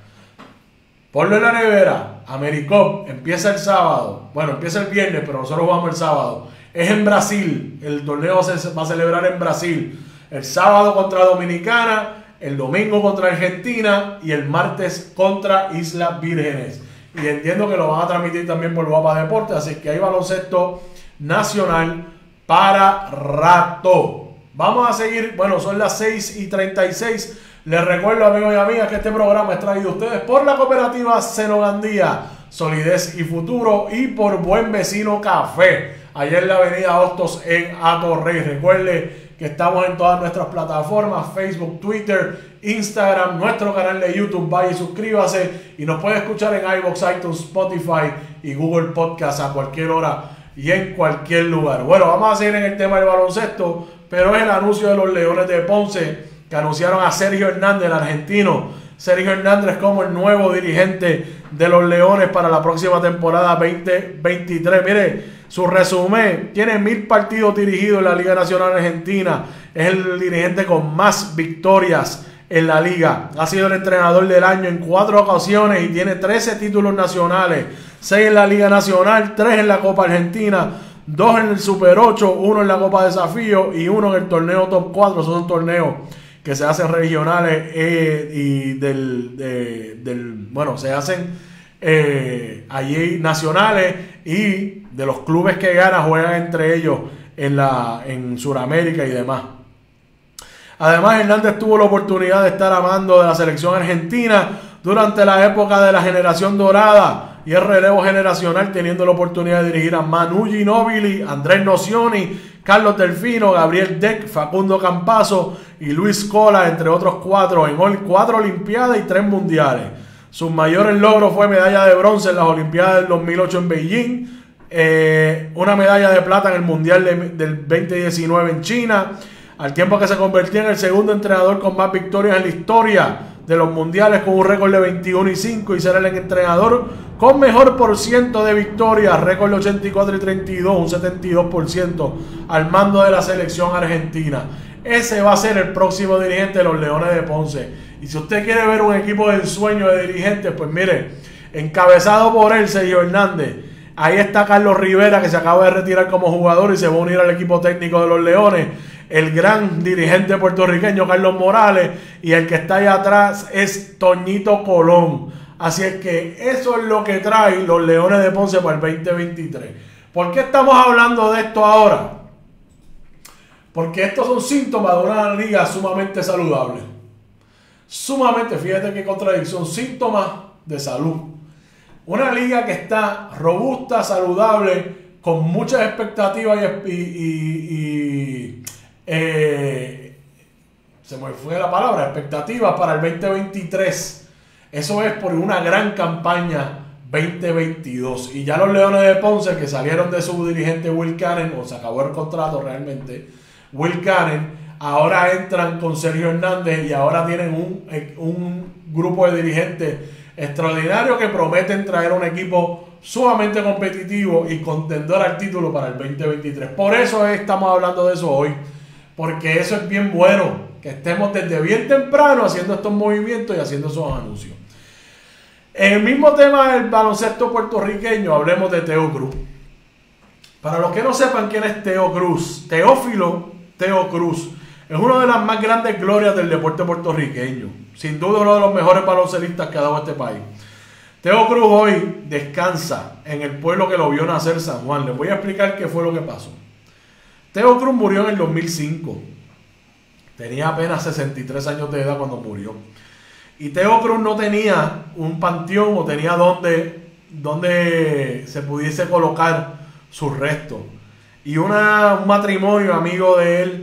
Ponlo en la nevera. Americup empieza el sábado. Bueno, empieza el viernes, pero nosotros jugamos el sábado. Es en Brasil. El torneo se va a celebrar en Brasil. El sábado contra Dominicana. el domingo contra Argentina y el martes contra Islas Vírgenes. Y entiendo que lo van a transmitir también por Guapa Deportes, así que hay baloncesto nacional para rato. Vamos a seguir, bueno, son las 6:36. Les recuerdo, amigos y amigas, que este programa es traído a ustedes por la Cooperativa Seno Gandía, Solidez y Futuro, y por Buen Vecino Café, allá en la avenida Hostos en Atorrey. Recuerde que estamos en todas nuestras plataformas, Facebook, Twitter, Instagram, nuestro canal de YouTube. Vaya y suscríbase, y nos puede escuchar en iVoox, iTunes, Spotify y Google Podcast a cualquier hora y en cualquier lugar. Bueno, vamos a seguir en el tema del baloncesto, pero es el anuncio de los Leones de Ponce, que anunciaron a Sergio Hernández, el argentino Sergio Hernández, como el nuevo dirigente de los Leones para la próxima temporada 2023. Mire, su resumen: tiene 1000 partidos dirigidos en la Liga Nacional Argentina, es el dirigente con más victorias en la liga, ha sido el entrenador del año en 4 ocasiones y tiene 13 títulos nacionales, 6 en la Liga Nacional, 3 en la Copa Argentina, 2 en el Super 8, 1 en la Copa Desafío y 1 en el torneo Top 4, son torneos que se hacen regionales y bueno, se hacen allí nacionales, y de los clubes que ganan juegan entre ellos en Sudamérica y demás. Además, Hernández tuvo la oportunidad de estar a mando de la selección argentina durante la época de la generación dorada y el relevo generacional, teniendo la oportunidad de dirigir a Manu Ginóbili, Andrés Nocioni, Carlos Delfino, Gabriel Deck, Facundo Campazzo y Luis Cola, entre otros 4, en 4 Olimpiadas y 3 Mundiales. Sus mayores logros fue medalla de bronce en las Olimpiadas del 2008 en Beijing, una medalla de plata en el Mundial del 2019 en China, al tiempo que se convertía en el segundo entrenador con más victorias en la historia de los mundiales, con un récord de 21-5, y será el entrenador con mejor porciento de victorias, récord de 84-32, un 72%, al mando de la selección argentina. Ese va a ser el próximo dirigente de los Leones de Ponce. Y si usted quiere ver un equipo de ensueño de dirigentes, pues mire, encabezado por él, Sergio Hernández. Ahí está Carlos Rivera, que se acaba de retirar como jugador y se va a unir al equipo técnico de los Leones. El gran dirigente puertorriqueño Carlos Morales, y el que está allá atrás es Toñito Colón. Así es que eso es lo que traen los Leones de Ponce para el 2023. ¿Por qué estamos hablando de esto ahora? Porque estos son síntomas de una liga sumamente saludable. Sumamente, fíjate qué contradicción, síntomas de salud. Una liga que está robusta, saludable, con muchas expectativas se me fue la palabra, expectativas para el 2023. Eso es por una gran campaña 2022. Y ya los Leones de Ponce, que salieron de su dirigente Will Cannon, o se acabó el contrato realmente, Will Cannon, ahora entran con Sergio Hernández, y ahora tienen un grupo de dirigentes extraordinario que prometen traer un equipo sumamente competitivo y contendor al título para el 2023. Por eso estamos hablando de eso hoy, porque eso es bien bueno, que estemos desde bien temprano haciendo estos movimientos y haciendo esos anuncios. En el mismo tema del baloncesto puertorriqueño, hablemos de Teo Cruz. Para los que no sepan quién es Teo Cruz, Teófilo Teo Cruz es una de las más grandes glorias del deporte puertorriqueño. Sin duda, uno de los mejores baloncelistas que ha dado este país. Teo Cruz hoy descansa en el pueblo que lo vio nacer, San Juan. Les voy a explicar qué fue lo que pasó. Teo Cruz murió en el 2005. Tenía apenas 63 años de edad cuando murió. Y Teo Cruz no tenía un panteón o tenía donde se pudiese colocar sus restos. Y un matrimonio amigo de él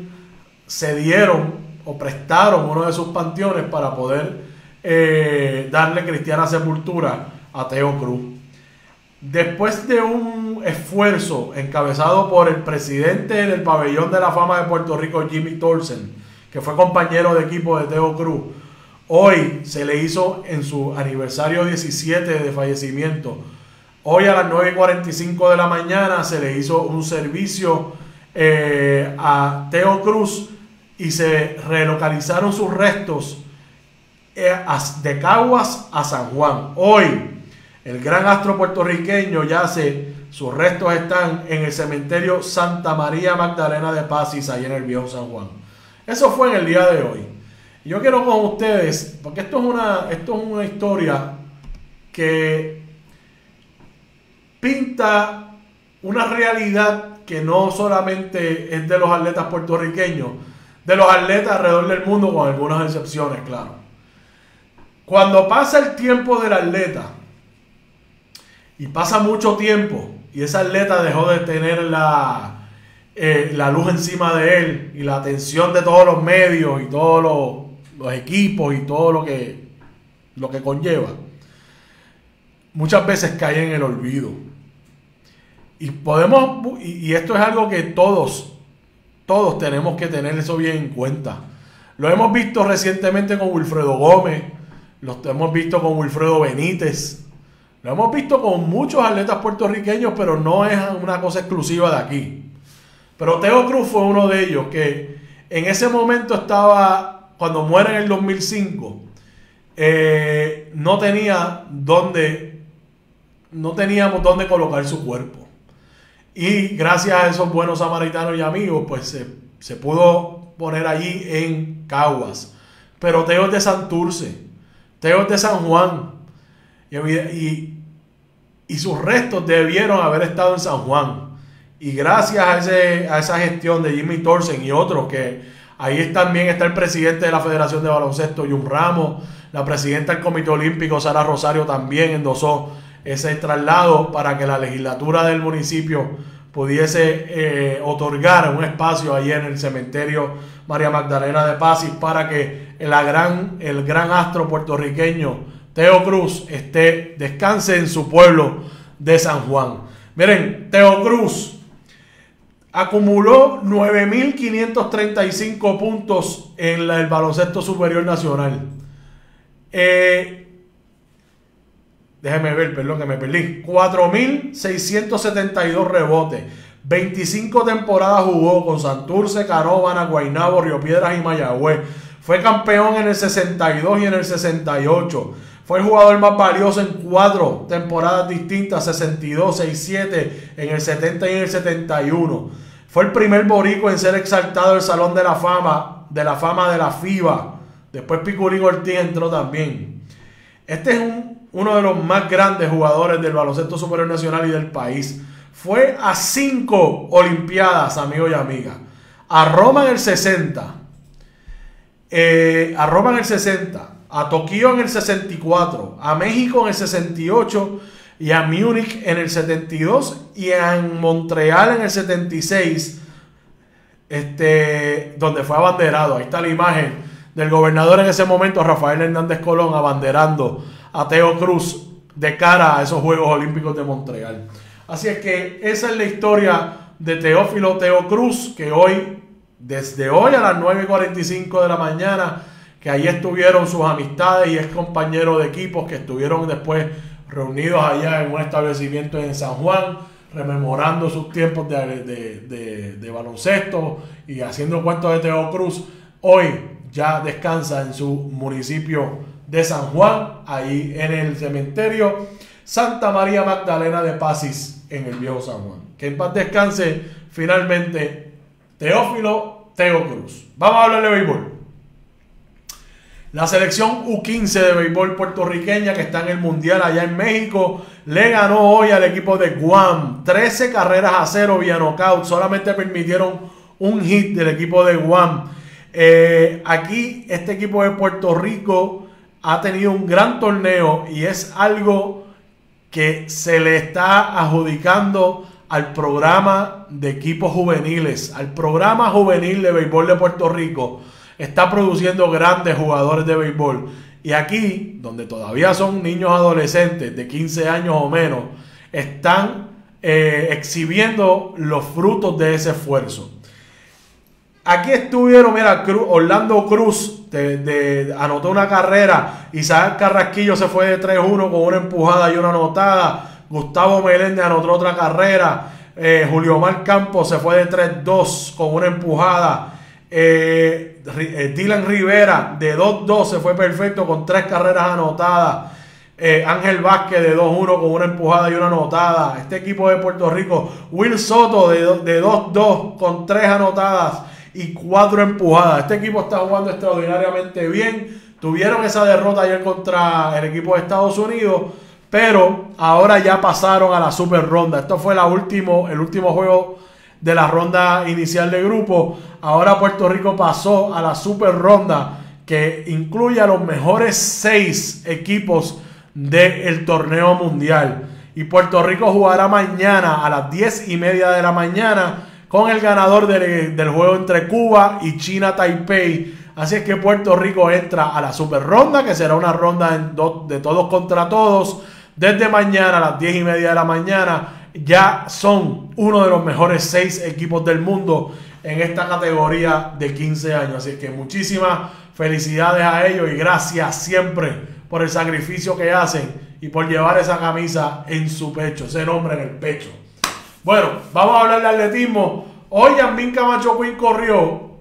se dieron o prestaron uno de sus panteones para poder darle cristiana sepultura a Teo Cruz. Después de un esfuerzo encabezado por el presidente del Pabellón de la Fama de Puerto Rico, Jimmy Thorsen, que fue compañero de equipo de Teo Cruz, hoy se le hizo, en su aniversario 17 de fallecimiento, hoy a las 9:45 de la mañana se le hizo un servicio a Teo Cruz, y se relocalizaron sus restos de Caguas a San Juan. Hoy el gran astro puertorriqueño yace, sus restos están en el cementerio Santa María Magdalena de Paz, allá en el viejo San Juan. Eso fue en el día de hoy. Yo quiero con ustedes, porque esto es una historia que pinta una realidad que no solamente es de los atletas puertorriqueños, de los atletas alrededor del mundo, con algunas excepciones, claro. Cuando pasa el tiempo del atleta, y pasa mucho tiempo, y ese atleta dejó de tener la luz encima de él, y la atención de todos los medios, y todos los equipos, y todo lo que conlleva, muchas veces cae en el olvido. Y esto es algo que todos tenemos que tener eso bien en cuenta. Lo hemos visto recientemente con Wilfredo Gómez, lo hemos visto con Wilfredo Benítez, lo hemos visto con muchos atletas puertorriqueños, pero no es una cosa exclusiva de aquí. Pero Teo Cruz fue uno de ellos que en ese momento estaba, cuando muere en el 2005, no teníamos dónde colocar su cuerpo. Y gracias a esos buenos samaritanos y amigos, pues se pudo poner allí en Caguas. Pero Teo es de Santurce, Teo es de San Juan, y sus restos debieron haber estado en San Juan. Y gracias a esa gestión de Jimmy Thorsen y otros, que ahí también está el presidente de la Federación de Baloncesto, Jun Ramos, la presidenta del Comité Olímpico, Sara Rosario, también endosó ese traslado para que la legislatura del municipio pudiese otorgar un espacio allí en el cementerio María Magdalena de Paz, para que el gran astro puertorriqueño Teo Cruz descanse en su pueblo de San Juan. Miren, Teo Cruz acumuló 9.535 puntos en el Baloncesto Superior Nacional. Déjeme ver, perdón que me perdí. 4.672 rebotes. 25 temporadas jugó con Santurce, Caróvana, Guaynabo, Río Piedras y Mayagüez. Fue campeón en el 62 y en el 68. Fue el jugador más valioso en 4 temporadas distintas, 62, 67, en el 70 y en el 71. Fue el primer boricua en ser exaltado del Salón de la Fama, de la FIBA. Después Piculín Ortiz entró también. Este es uno de los más grandes jugadores del Baloncesto Superior Nacional y del país. Fue a 5 Olimpiadas, amigos y amigas. A Roma en el 60. A Tokio en el 64, a México en el 68 y a Múnich en el 72 y a Montreal en el 76, donde fue abanderado. Ahí está la imagen del gobernador en ese momento, Rafael Hernández Colón, abanderando a Teo Cruz de cara a esos Juegos Olímpicos de Montreal. Así es que esa es la historia de Teófilo Teo Cruz, que hoy, desde hoy a las 9:45 de la mañana, que ahí estuvieron sus amistades y excompañeros de equipos que estuvieron después reunidos allá en un establecimiento en San Juan, rememorando sus tiempos de baloncesto y haciendo cuentos de Teo Cruz. Hoy ya descansa en su municipio de San Juan, ahí en el cementerio Santa María Magdalena de Paz, en el viejo San Juan. Que en paz descanse finalmente Teófilo Teo Cruz. Vamos a hablar de béisbol. La selección U15 de béisbol puertorriqueña, que está en el Mundial allá en México, le ganó hoy al equipo de Guam 13 carreras a 0 vía nocaut. Solamente permitieron un hit del equipo de Guam. Aquí este equipo de Puerto Rico ha tenido un gran torneo y es algo que se le está adjudicando al programa de equipos juveniles, al programa juvenil de béisbol de Puerto Rico. Está produciendo grandes jugadores de béisbol. Y aquí, donde todavía son niños adolescentes de 15 años o menos, están exhibiendo los frutos de ese esfuerzo. Aquí estuvieron, mira, Orlando Cruz anotó una carrera. Isaac Carrasquillo se fue de 3-1 con una empujada y una anotada. Gustavo Meléndez anotó otra carrera. Julio Mar Campos se fue de 3-2 con una empujada. Dylan Rivera de 2-2 se fue perfecto con 3 carreras anotadas. Ángel Vázquez de 2-1 con una empujada y una anotada. Este equipo de Puerto Rico, Will Soto de 2-2 con 3 anotadas y 4 empujadas. Este equipo está jugando extraordinariamente bien. Tuvieron esa derrota ayer contra el equipo de Estados Unidos, pero ahora ya pasaron a la super ronda. Esto fue el último juego de la ronda inicial de grupo. Ahora Puerto Rico pasó a la super ronda, que incluye a los mejores 6 equipos del torneo mundial. Y Puerto Rico jugará mañana a las 10:30 de la mañana con el ganador del juego entre Cuba y China Taipei. Así es que Puerto Rico entra a la super ronda, que será una ronda de todos contra todos. Desde mañana a las 10:30 de la mañana ya son uno de los mejores 6 equipos del mundo en esta categoría de 15 años. Así es que muchísimas felicidades a ellos y gracias siempre por el sacrificio que hacen y por llevar esa camisa en su pecho, ese nombre en el pecho. Bueno, vamos a hablar de atletismo. Hoy Yasmin Camacho Quinn corrió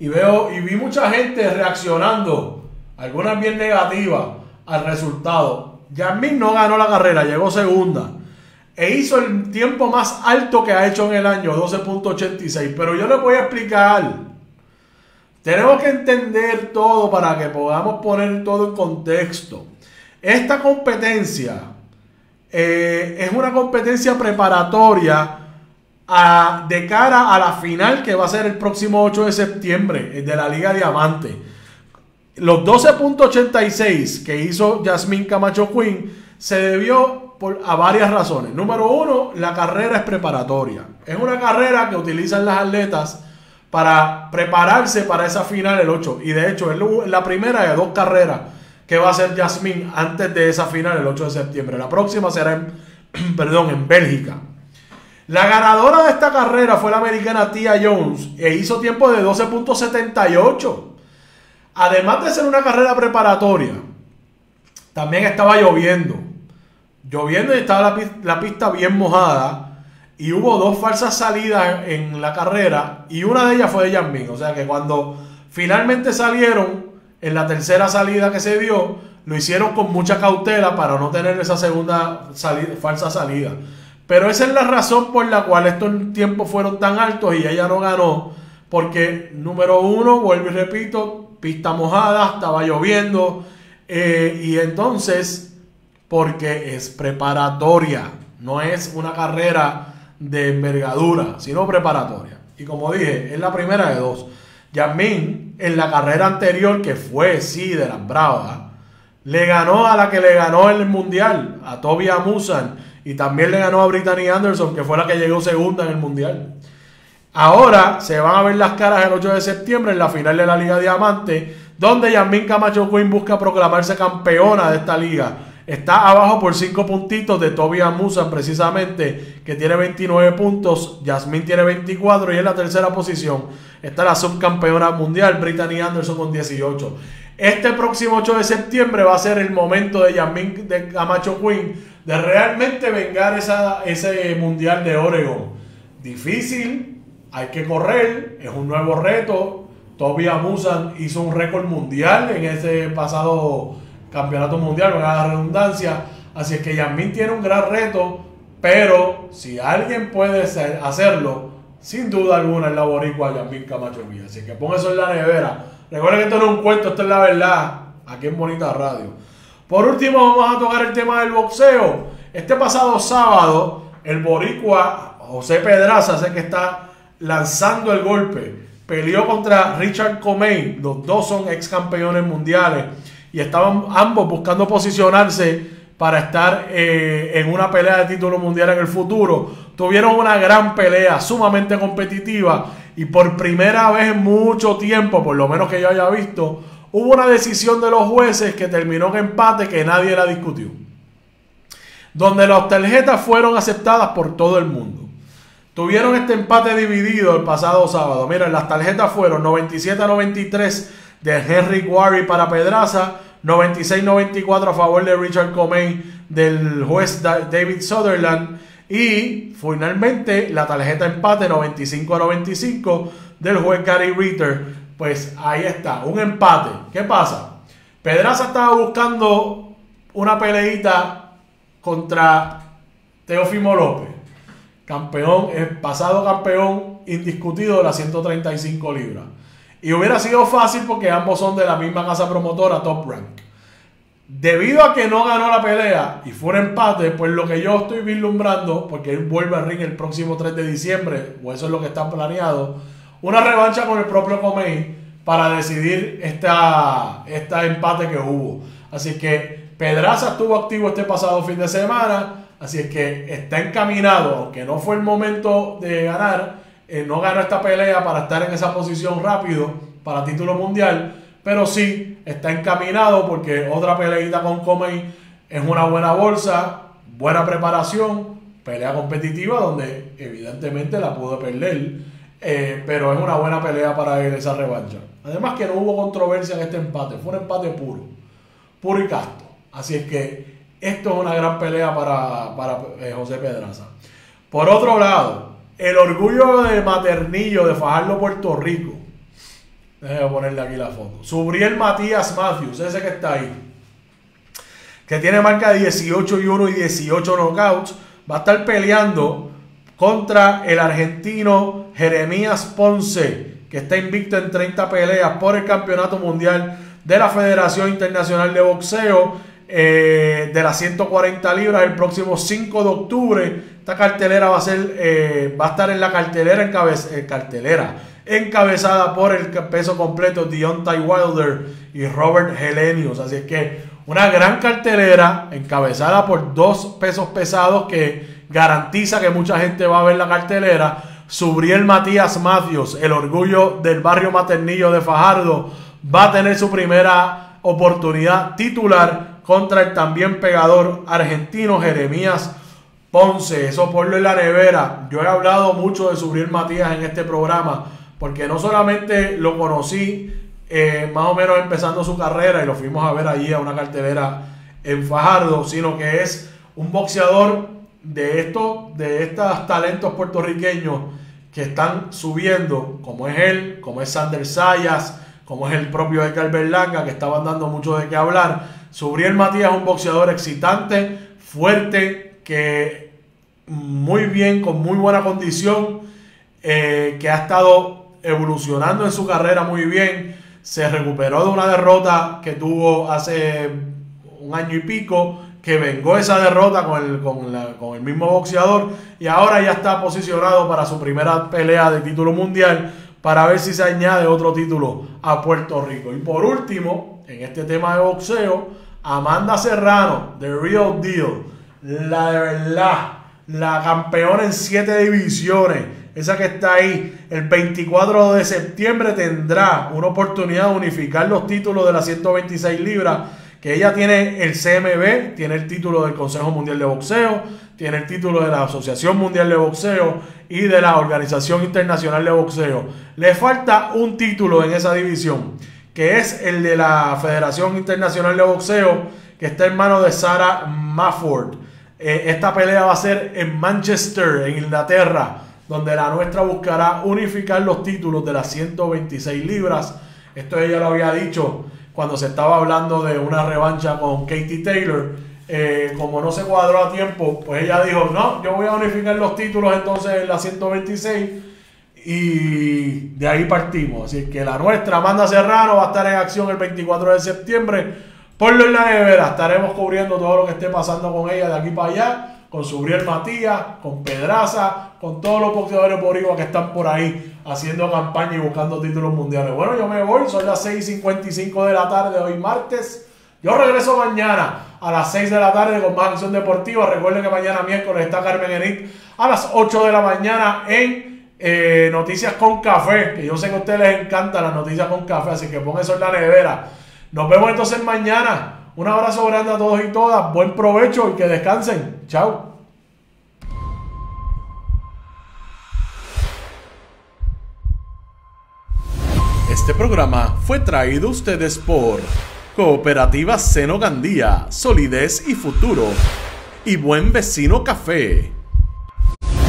y vi mucha gente reaccionando, algunas bien negativas, al resultado. Yasmin no ganó la carrera, llegó segunda e hizo el tiempo más alto que ha hecho en el año, 12.86. pero yo les voy a explicar. Tenemos que entender todo para que podamos poner todo en contexto. Esta competencia es una competencia preparatoria de cara a la final, que va a ser el próximo 8 de septiembre, de la Liga Diamante. Los 12.86 que hizo Yasmin Camacho Quinn se debió a varias razones. Número uno, la carrera es preparatoria. Es una carrera que utilizan las atletas para prepararse para esa final el 8. Y de hecho es la primera de 2 carreras que va a hacer Yasmin antes de esa final el 8 de septiembre. La próxima será en Bélgica. La ganadora de esta carrera fue la americana Tia Jones e hizo tiempo de 12.78. Además de ser una carrera preparatoria, también estaba lloviendo. Lloviendo y estaba la pista bien mojada. Y hubo 2 falsas salidas en la carrera y una de ellas fue de Yasmin. O sea que cuando finalmente salieron, en la tercera salida que se dio, lo hicieron con mucha cautela para no tener esa segunda falsa salida. Pero esa es la razón por la cual estos tiempos fueron tan altos y ella no ganó. Porque, número uno, vuelvo y repito, pista mojada, estaba lloviendo. Y entonces, porque es preparatoria, no es una carrera de envergadura, sino preparatoria. Y como dije, es la primera de 2. Yasmin, en la carrera anterior, que fue sí de las bravas, le ganó a la que le ganó el mundial, a Tobi Amusan, y también le ganó a Brittany Anderson, que fue la que llegó segunda en el mundial. Ahora se van a ver las caras el 8 de septiembre en la final de la Liga Diamante, donde Yasmin Camacho Quinn busca proclamarse campeona de esta liga. Está abajo por 5 puntitos de Tobi Amusan, precisamente, que tiene 29 puntos. Yasmin tiene 24 y es la tercera posición. Está la subcampeona mundial, Brittany Anderson, con 18. Este próximo 8 de septiembre va a ser el momento de Yasmin Camacho Quinn de realmente vengar ese mundial de Oregón. Difícil, hay que correr, es un nuevo reto. Tobi Amusan hizo un récord mundial en ese pasado campeonato mundial, con la redundancia. Así es que Yasmin tiene un gran reto, pero si alguien puede hacerlo, sin duda alguna es la boricua Yasmin Camacho Quinn. Así que pon eso en la nevera. Recuerden que esto no es un cuento, esto es la verdad, aquí en Bonita Radio. Por último, vamos a tocar el tema del boxeo. Este pasado sábado, el boricua José Pedraza, sé que está lanzando el golpe, peleó contra Richard Commey. Los 2 son ex campeones mundiales y estaban ambos buscando posicionarse para estar en una pelea de título mundial en el futuro. Tuvieron una gran pelea, sumamente competitiva, y por primera vez en mucho tiempo, por lo menos que yo haya visto, hubo una decisión de los jueces que terminó en empate, que nadie la discutió, donde las tarjetas fueron aceptadas por todo el mundo. Tuvieron este empate dividido el pasado sábado. Miren, las tarjetas fueron 97-93 de Henry Quarry para Pedraza, 96-94 a favor de Richard Commey del juez David Sutherland, y finalmente la tarjeta empate 95-95 del juez Gary Ritter. Pues ahí está, un empate. ¿Qué pasa? Pedraza estaba buscando una peleita contra Teófimo López, campeón, el pasado campeón indiscutido de las 135 libras. Y hubiera sido fácil porque ambos son de la misma casa promotora, Top Rank. Debido a que no ganó la pelea y fue un empate, pues lo que yo estoy vislumbrando, porque él vuelve al ring el próximo 3 de diciembre, o eso es lo que está planeado, una revancha con el propio Commey para decidir este empate que hubo. Así que Pedraza estuvo activo este pasado fin de semana, así es que está encaminado, aunque no fue el momento de ganar, no ganó esta pelea para estar en esa posición rápido para título mundial, pero sí está encaminado porque otra peleita con Commey es una buena bolsa, buena preparación, pelea competitiva donde evidentemente la pudo perder, pero es una buena pelea para él esa revancha. Además que no hubo controversia en este empate, fue un empate puro y casto. Así es que esto es una gran pelea para José Pedraza. Por otro lado, el orgullo de Maternillo de Fajardo, Puerto Rico. Déjame ponerle aquí la foto. Subriel Matías Matthews, ese que está ahí, que tiene marca de 18-1 y 18 knockouts, va a estar peleando contra el argentino Jeremías Ponce, que está invicto en 30 peleas por el Campeonato Mundial de la Federación Internacional de Boxeo de las 140 libras el próximo 5 de octubre. Esta cartelera va a estar en la cartelera encabezada por el peso completo Deontay Wilder y Robert Helenius. Así es que una gran cartelera encabezada por dos pesos pesados que garantiza que mucha gente va a ver la cartelera. Subriel Matías Matthews, el orgullo del barrio Maternillo de Fajardo, va a tener su primera oportunidad titular contra el también pegador argentino Jeremías Ponce. Eso ponlo en la nevera. Yo he hablado mucho de Subriel Matías en este programa, porque no solamente lo conocí más o menos empezando su carrera y lo fuimos a ver allí a una cartelera en Fajardo, sino que es un boxeador de estos talentos puertorriqueños que están subiendo, como es él, como es Sander Sayas, como es el propio Edgar Berlanga, que estaban dando mucho de qué hablar. Subriel Matías es un boxeador excitante, fuerte, que muy bien, con muy buena condición, que ha estado evolucionando en su carrera muy bien. Se recuperó de una derrota que tuvo hace un año y pico, que vengó esa derrota con el mismo boxeador, y ahora ya está posicionado para su primera pelea de título mundial, para ver si se añade otro título a Puerto Rico. Y por último, en este tema de boxeo, Amanda Serrano, The Real Deal, la de verdad, la campeona en 7 divisiones, esa que está ahí, el 24 de septiembre tendrá una oportunidad de unificar los títulos de las 126 libras, que ella tiene el CMB, tiene el título del Consejo Mundial de Boxeo, tiene el título de la Asociación Mundial de Boxeo y de la Organización Internacional de Boxeo. Le falta un título en esa división, que es el de la Federación Internacional de Boxeo, que está en manos de Sarah Mafford. Esta pelea va a ser en Manchester, en Inglaterra, donde la nuestra buscará unificar los títulos de las 126 libras. Esto ella lo había dicho cuando se estaba hablando de una revancha con Katie Taylor. Como no se cuadró a tiempo, pues ella dijo, no, yo voy a unificar los títulos entonces en la 126, y de ahí partimos. Así que la nuestra, Amanda Serrano, va a estar en acción el 24 de septiembre. Ponlo en la nevera, estaremos cubriendo todo lo que esté pasando con ella de aquí para allá, con Subriel Matías, con Pedraza, con todos los boxeadores boricuas que están por ahí haciendo campaña y buscando títulos mundiales. Bueno, yo me voy, son las 6:55 de la tarde hoy martes. Yo regreso mañana a las 6 de la tarde con más acción deportiva. Recuerden que mañana miércoles está Carmen Enita a las 8 de la mañana en Noticias con Café, que yo sé que a ustedes les encantan las noticias con café, así que pongan eso en la nevera. Nos vemos entonces mañana. Un abrazo grande a todos y todas. Buen provecho y que descansen. Chao. Este programa fue traído a ustedes por Cooperativa Seno Gandía, Solidez y Futuro, y Buen Vecino Café.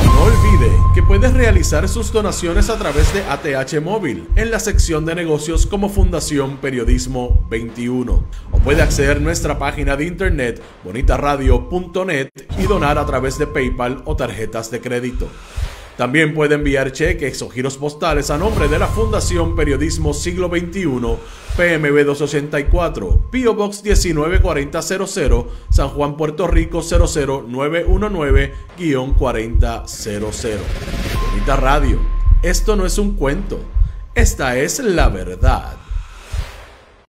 No olvide que puedes realizar sus donaciones a través de ATH Móvil en la sección de negocios como Fundación Periodismo 21. O puede acceder a nuestra página de internet bonitaradio.net y donar a través de PayPal o tarjetas de crédito. También puede enviar cheques o giros postales a nombre de la Fundación Periodismo Siglo XXI, PMB 284, P.O. Box 19400, San Juan, Puerto Rico 00919-4000. Bonita Radio, esto no es un cuento, esta es la verdad.